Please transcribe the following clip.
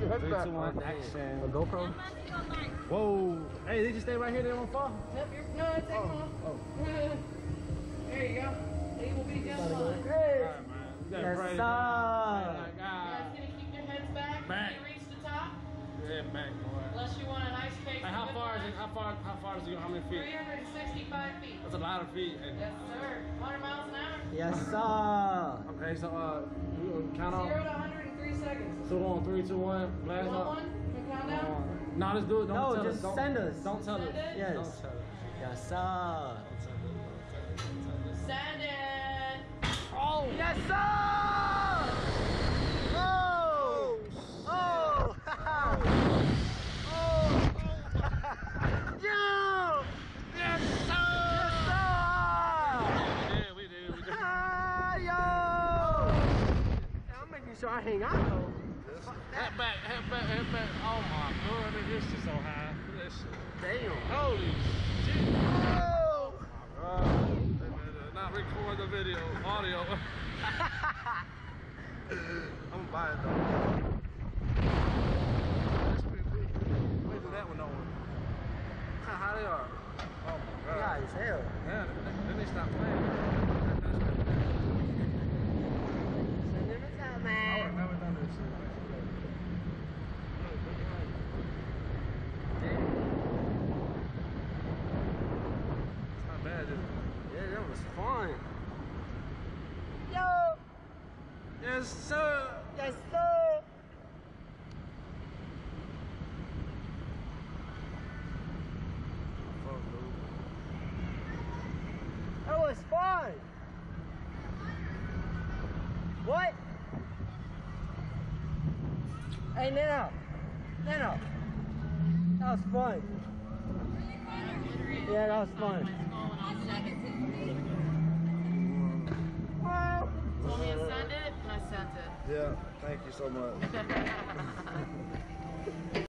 your head back. 3, 2, 1, action. A GoPro. Whoa. Hey, they just stay right here. They won't fall. Yep, you're good. They There you go. They will be down line. Hey. All right, man. You gotta pray. Oh, my God. You guys gonna keep your heads back? Back. When you reach the top? Yeah, back, boy. Unless you want a nice case. Like, how far is it? How many feet? 365 feet. That's a lot of feet. Hey. Yes, sir. 100 miles an hour? Yes, sir. Okay, so count on. 0 to 103 seconds. So on 3, 2, 1, blast up. Countdown? No, let's do it. Don't tell us. Don't tell us. Yes. Don't tell us. Yes, sir. Don't tell us. Don't tell us. Send it. Oh. Yes, sir. Oh. Oh. Oh. Oh. Yo. Yes, sir. Yes, sir. We did. Sure I hang out though. Head back. Oh my God, this shit so high. Listen. Damn. Holy shit. Oh! Oh my God. Not record the video, audio. I'm gonna buy it though. That's pretty big. We do that with no one. How they are? Oh my God. High as hell. Yeah, then they stop playing. Man. I would have never done this shit. Damn. It's not bad, is it? Yeah, that was fun. Yo! Yes, sir! Yes, sir! Fuck, dude. That was fun! What? Hey, Nino, that was fun. Yeah, that was fun. You want me to send it? I sent it. Yeah, thank you so much.